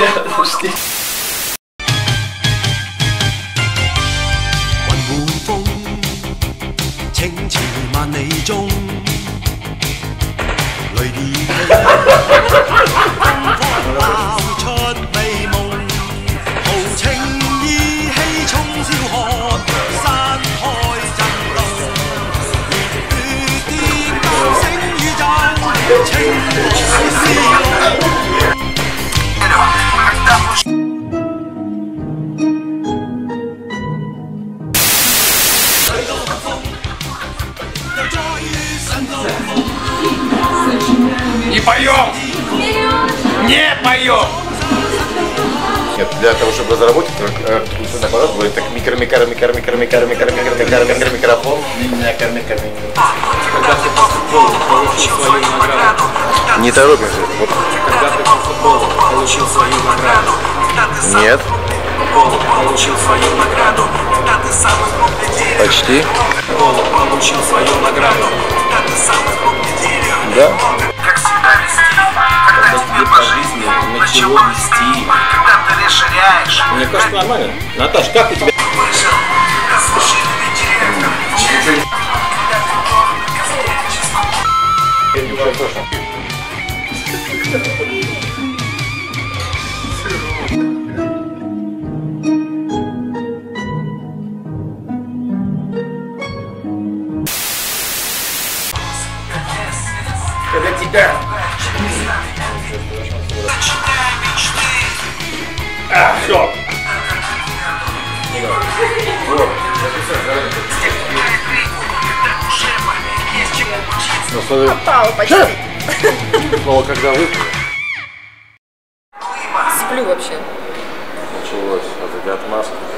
Подожди. Не поем! Не поем! Нет, для того, чтобы разработать вкусный аппарат, будет так микрофон. Когда ты по футболу получил свою награду. Не торопимся. Когда ты по футболу получил свою награду. Нет. Получил свою награду. Когда ты самый крупный дилер. Почти. Получил свою награду. Когда ты самый крупный дилер. Да. Как всегда вести. Когда тебе по жизни ничего вести. Когда ты расширяешь. Мне кажется, нормально. Наташа, как у тебя? Вышел на слушательный директор. Когда тебя все. Попала почти. Попала, когда выпала. Сплю вообще. Началось, вот эта отмазка.